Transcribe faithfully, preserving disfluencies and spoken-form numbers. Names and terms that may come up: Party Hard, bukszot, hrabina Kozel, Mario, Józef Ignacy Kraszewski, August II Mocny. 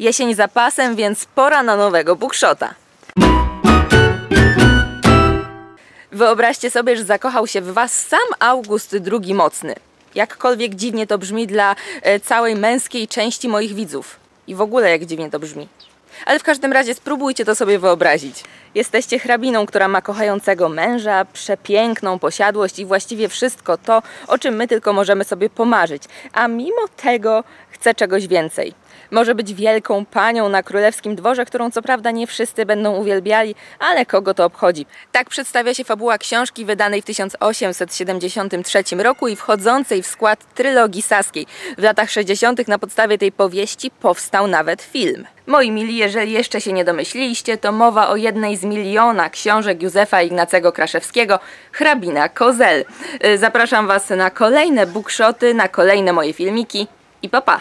Jesień za pasem, więc pora na nowego bukszota. Wyobraźcie sobie, że zakochał się w was sam August drugi Mocny. Jakkolwiek dziwnie to brzmi dla całej męskiej części moich widzów. I w ogóle jak dziwnie to brzmi. Ale w każdym razie spróbujcie to sobie wyobrazić. Jesteście hrabiną, która ma kochającego męża, przepiękną posiadłość i właściwie wszystko to, o czym my tylko możemy sobie pomarzyć. A mimo tego chce czegoś więcej. Może być wielką panią na królewskim dworze, którą co prawda nie wszyscy będą uwielbiali, ale kogo to obchodzi? Tak przedstawia się fabuła książki wydanej w tysiąc osiemset siedemdziesiątym trzecim roku i wchodzącej w skład trylogii saskiej. W latach sześćdziesiątych na podstawie tej powieści powstał nawet film. Moi mili, jeżeli jeszcze się nie domyśliliście, to mowa o jednej z miliona książek Józefa Ignacego Kraszewskiego, Hrabina Kozel. Zapraszam was na kolejne bookshoty, na kolejne moje filmiki i pa pa!